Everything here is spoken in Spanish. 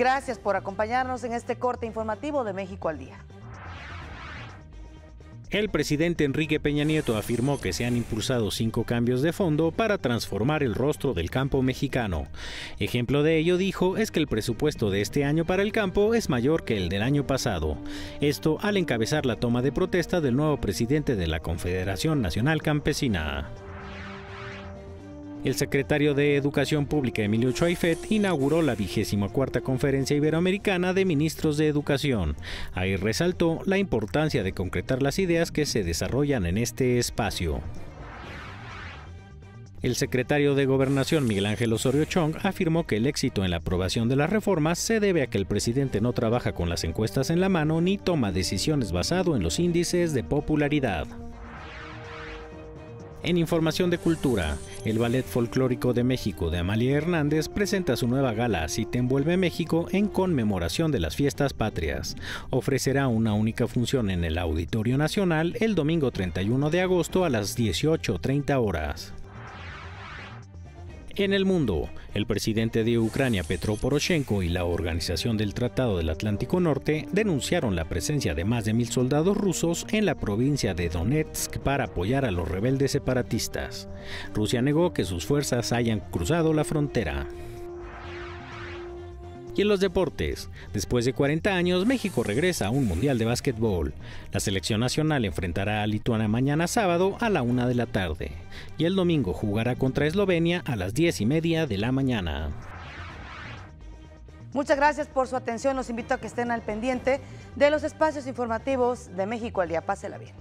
Gracias por acompañarnos en este corte informativo de México al Día. El presidente Enrique Peña Nieto afirmó que se han impulsado 5 cambios de fondo para transformar el rostro del campo mexicano. Ejemplo de ello, dijo, es que el presupuesto de este año para el campo es mayor que el del año pasado. Esto al encabezar la toma de protesta del nuevo presidente de la Confederación Nacional Campesina. El secretario de Educación Pública, Emilio Chuayffet, inauguró la 24ª Conferencia Iberoamericana de Ministros de Educación. Ahí resaltó la importancia de concretar las ideas que se desarrollan en este espacio. El secretario de Gobernación, Miguel Ángel Osorio Chong, afirmó que el éxito en la aprobación de las reformas se debe a que el presidente no trabaja con las encuestas en la mano ni toma decisiones basado en los índices de popularidad. En información de cultura, el Ballet Folclórico de México de Amalia Hernández presenta su nueva gala Así te envuelve México en conmemoración de las fiestas patrias. Ofrecerá una única función en el Auditorio Nacional el domingo 31 de agosto a las 18:30 horas. En el mundo, el presidente de Ucrania, Petro Poroshenko, y la Organización del Tratado del Atlántico Norte denunciaron la presencia de más de 1000 soldados rusos en la provincia de Donetsk para apoyar a los rebeldes separatistas. Rusia negó que sus fuerzas hayan cruzado la frontera. Y en los deportes, después de 40 años, México regresa a un mundial de básquetbol. La selección nacional enfrentará a Lituania mañana sábado a la 1:00 p.m. y el domingo jugará contra Eslovenia a las 10:30 a.m. Muchas gracias por su atención. Los invito a que estén al pendiente de los espacios informativos de México al Día. Pásela bien.